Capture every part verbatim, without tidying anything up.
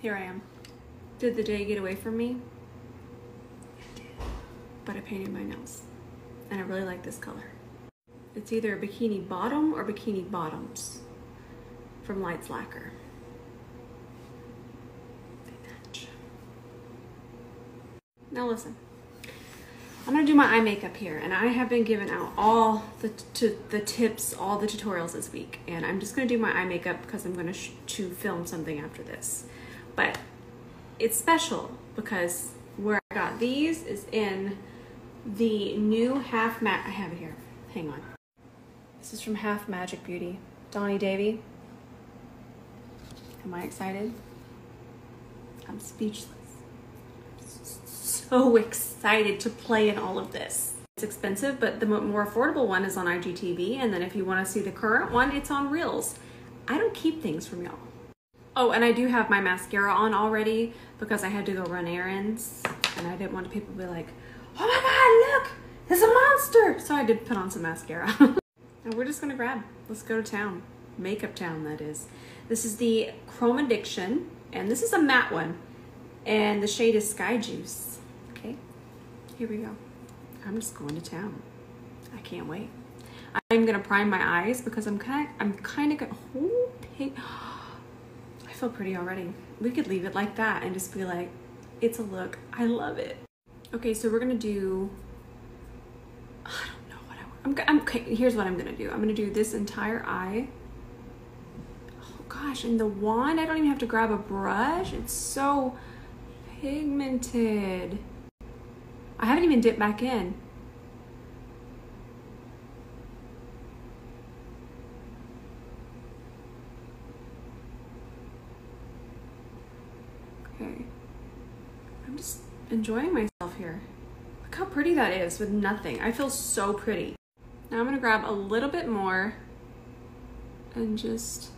Here I am. Did the day get away from me? It did. But I painted my nails. And I really like this color. It's either a bikini bottom or bikini bottoms from Lights Lacquer. They match. Now listen. I'm gonna do my eye makeup here, and I have been giving out all the, t the tips, all the tutorials this week, and I'm just gonna do my eye makeup because I'm gonna sh to film something after this. But it's special because where I got these is in the new Half Magic, I have it here, hang on. This is from Half Magic Beauty, Donnie Davey. Am I excited? I'm speechless. So excited to play in all of this. It's expensive, but the more affordable one is on I G T V, and then if you want to see the current one, it's on Reels. I don't keep things from y'all. Oh, and I do have my mascara on already because I had to go run errands, and I didn't want people to be like, oh my god, look, there's a monster! So I did put on some mascara. And we're just gonna grab, let's go to town. Makeup town, that is. This is the Chroma Addiction, and this is a matte one, and the shade is Sky Juice. Here we go. I'm just going to town. I can't wait. I'm gonna prime my eyes because I'm kind of, I'm kind of hoping. I feel pretty already. We could leave it like that and just be like, it's a look. I love it. Okay, so we're gonna do. I don't know what I want. I'm, I'm okay. Here's what I'm gonna do. I'm gonna do this entire eye. Oh gosh, and the wand. I don't even have to grab a brush. It's so pigmented. I haven't even dipped back in. Okay. I'm just enjoying myself here. Look how pretty that is with nothing. I feel so pretty. Now I'm gonna grab a little bit more and just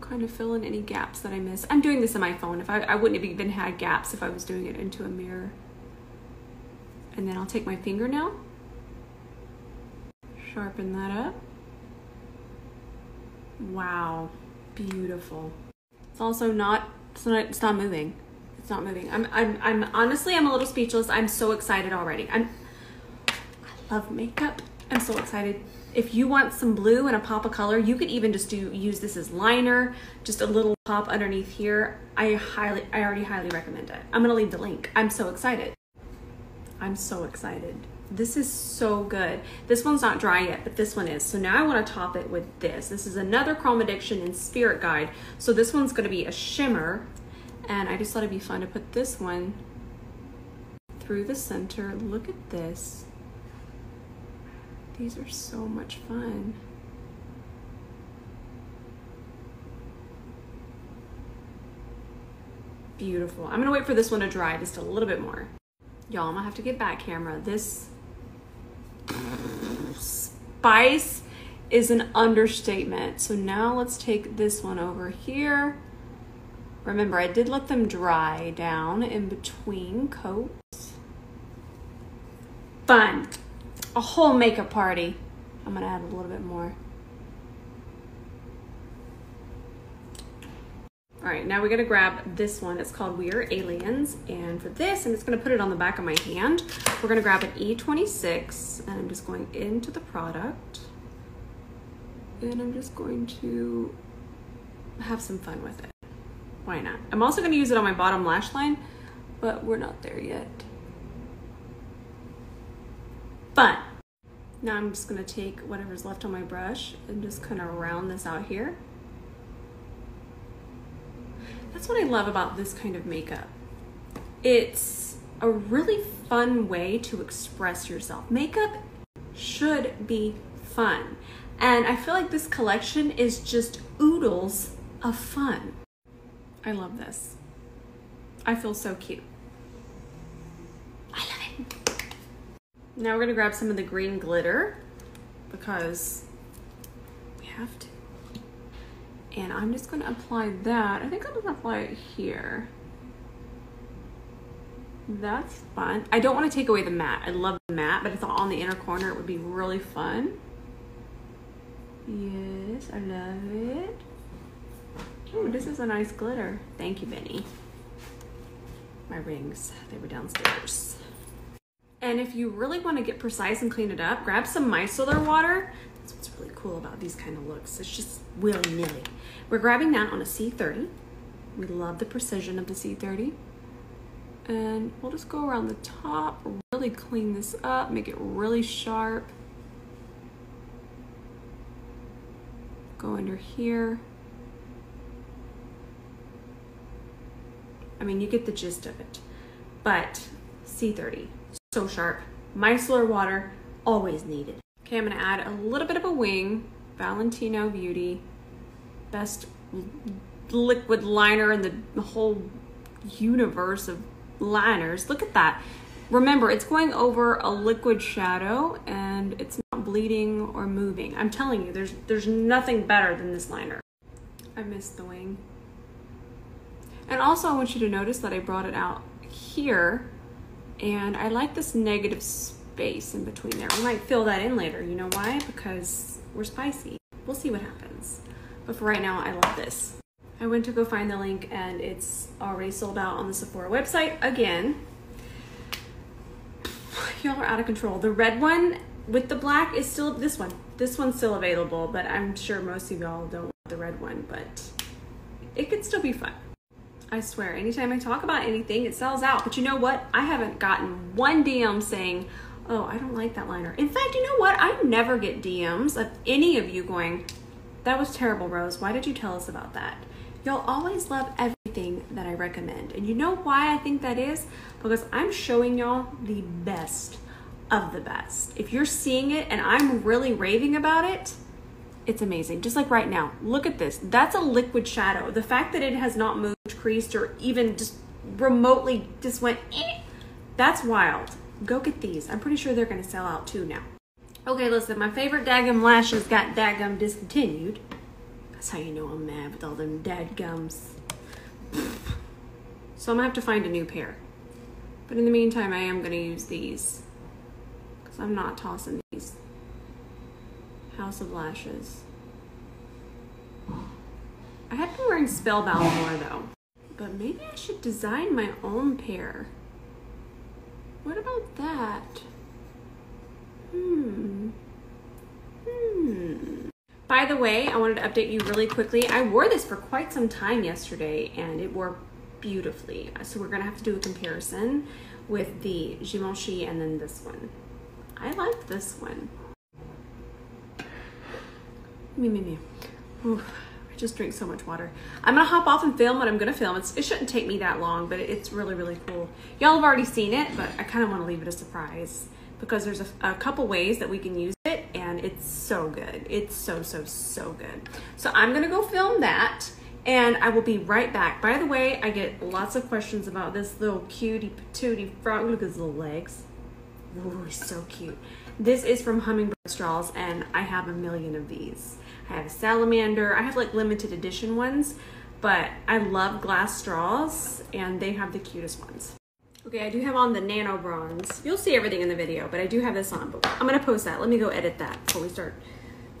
kind of fill in any gaps that I missed. I'm doing this on my phone. If I, I wouldn't have even had gaps if I was doing it into a mirror. And then I'll take my fingernail, sharpen that up. Wow, beautiful. It's also not, it's not, it's not moving. It's not moving. I'm, I'm, I'm honestly, I'm a little speechless. I'm so excited already. I'm, I love makeup. I'm so excited. If you want some blue and a pop of color, you could even just do, use this as liner, just a little pop underneath here. I highly, I already highly recommend it. I'm gonna leave the link. I'm so excited. I'm so excited. This is so good. This one's not dry yet, but this one is. So now I want to top it with this. This is another Chroma Addiction in Spirit Guide. So this one's going to be a shimmer, and I just thought it'd be fun to put this one through the center. Look at this. These are so much fun. Beautiful. I'm going to wait for this one to dry just a little bit more. Y'all, I'm gonna have to get back camera. This spice is an understatement. So now let's take this one over here. Remember, I did let them dry down in between coats. Fun, a whole makeup party. I'm gonna add a little bit more. All right, now we're gonna grab this one. It's called We Are Aliens. And for this, I'm just gonna put it on the back of my hand. We're gonna grab an E twenty-six, and I'm just going into the product. And I'm just going to have some fun with it. Why not? I'm also gonna use it on my bottom lash line, but we're not there yet. Fun. Now I'm just gonna take whatever's left on my brush and just kind of round this out here. That's what I love about this kind of makeup. It's a really fun way to express yourself. Makeup should be fun. And I feel like this collection is just oodles of fun. I love this. I feel so cute. I love it. Now we're gonna grab some of the green glitter because we have to. And I'm just gonna apply that. I think I'm gonna apply it here. That's fun. I don't wanna take away the matte. I love the matte, but I thought on the inner corner it would be really fun. Yes, I love it. Oh, this is a nice glitter. Thank you, Benny. my rings. They were downstairs. And if you really want to get precise and clean it up, grab some micellar water. That's what's really cool about these kind of looks. It's just willy-nilly. We're grabbing that on a C thirty. We love the precision of the C thirty. And we'll just go around the top, really clean this up, make it really sharp. Go under here. I mean, you get the gist of it. But C thirty, so sharp. Micellar water, always needed. Okay, I'm gonna add a little bit of a wing. Valentino Beauty, best liquid liner in the whole universe of liners. Look at that. Remember, it's going over a liquid shadow and it's not bleeding or moving. I'm telling you, there's there's nothing better than this liner. I missed the wing. And also I want you to notice that I brought it out here, and I like this negative space in between there. We might fill that in later. You know why? Because we're spicy. We'll see what happens. But for right now, I love this. I went to go find the link and it's already sold out on the Sephora website again. Y'all are out of control. The red one with the black is still, this one. This one's still available, but I'm sure most of y'all don't want the red one, but it could still be fun. I swear, anytime I talk about anything, it sells out. But you know what? I haven't gotten one D M saying, oh, I don't like that liner. In fact, you know what? I never get D Ms of any of you going, that was terrible, Rose. Why did you tell us about that? Y'all always love everything that I recommend. And you know why I think that is? Because I'm showing y'all the best of the best. If you're seeing it and I'm really raving about it, it's amazing. Just like right now, look at this. That's a liquid shadow. The fact that it has not moved, creased, or even just remotely just went, eh, that's wild. Go get these. I'm pretty sure they're gonna sell out too now. Okay, listen, my favorite daggum lashes got daggum discontinued. That's how you know I'm mad with all them dadgums. So I'm gonna have to find a new pair. But in the meantime, I am gonna use these because I'm not tossing these. House of Lashes. I have been wearing Spellbound more though. But maybe I should design my own pair. What about that? Hmm. Hmm. By the way, I wanted to update you really quickly. I wore this for quite some time yesterday and it wore beautifully. So we're gonna have to do a comparison with the Givenchy and then this one. I like this one. Me, me, me. Ooh, I just drink so much water. I'm gonna hop off and film what I'm gonna film. It's, it shouldn't take me that long, but it's really, really cool. Y'all have already seen it, but I kind of want to leave it a surprise because there's a, a couple ways that we can use it, and it's so good. It's so, so, so good. So I'm gonna go film that, and I will be right back. By the way, I get lots of questions about this little cutie patootie frog. Look at his little legs. Ooh, he's so cute. This is from Hummingbird Straws, and I have a million of these. I have a salamander. I have like limited edition ones, but I love glass straws, and they have the cutest ones. Okay, I do have on the nano bronze. You'll see everything in the video, but I do have this on. But I'm gonna post that. Let me go edit that before we start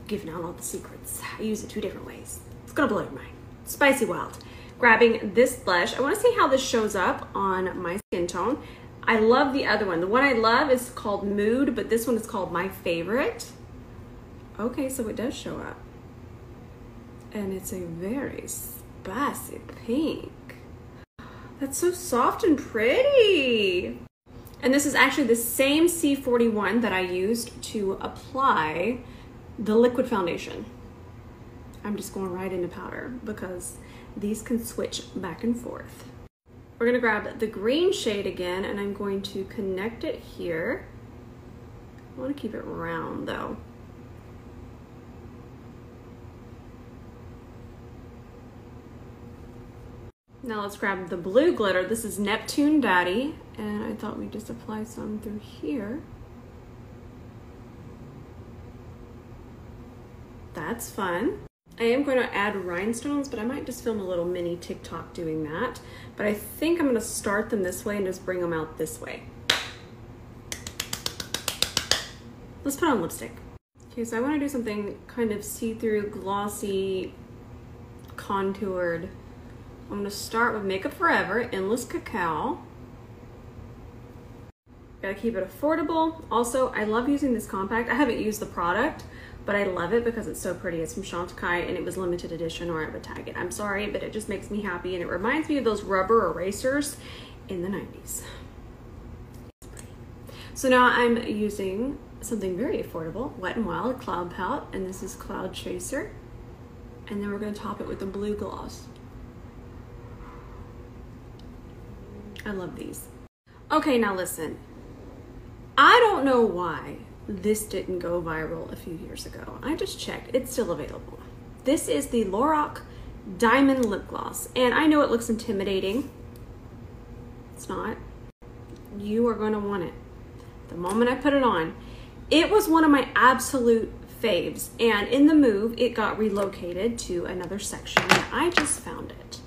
giving out all the secrets. I use it two different ways. It's gonna blow your mind. Spicy wild. Grabbing this blush. I want to see how this shows up on my skin tone. I love the other one. The one I love is called Mood, but this one is called My Favorite. Okay, so it does show up. And it's a very spicy pink. That's so soft and pretty. And this is actually the same C forty-one that I used to apply the liquid foundation. I'm just going right into powder because these can switch back and forth. We're gonna grab the green shade again, and I'm going to connect it here. I wanna keep it round though. Now let's grab the blue glitter. This is Neptune Daddy, and I thought we'd just apply some through here. That's fun. I am going to add rhinestones, but I might just film a little mini TikTok doing that. But I think I'm going to start them this way and just bring them out this way. Let's put on lipstick. Okay, so I want to do something kind of see-through, glossy, contoured. I'm going to start with Makeup Forever, Endless Cacao. Gotta keep it affordable. Also, I love using this compact. I haven't used the product, but I love it because it's so pretty. It's from Chantecaille and it was limited edition or I would tag it. I'm sorry, but it just makes me happy and it reminds me of those rubber erasers in the nineties. So now I'm using something very affordable, Wet n Wild Cloud Pout, and this is Cloud Chaser. And then we're gonna top it with the blue gloss. I love these. Okay, now listen. I don't know why this didn't go viral a few years ago. I just checked, it's still available. This is the Lorac Diamond Lip Gloss. And I know it looks intimidating. It's not. You are gonna want it. The moment I put it on, it was one of my absolute faves. And in the move, it got relocated to another section. I just found it.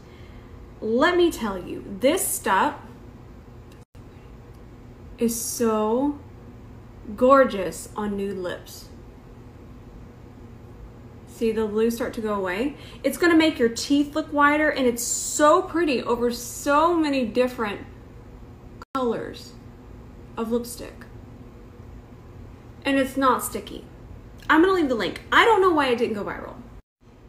Let me tell you, this stuff is so gorgeous on nude lips. See the blue start to go away? It's gonna make your teeth look wider, and it's so pretty over so many different colors of lipstick. And it's not sticky. I'm gonna leave the link. I don't know why it didn't go viral.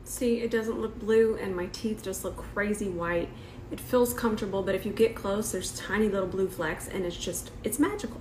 See, it doesn't look blue and my teeth just look crazy white. It feels comfortable, but if you get close, there's tiny little blue flecks and it's just, it's magical.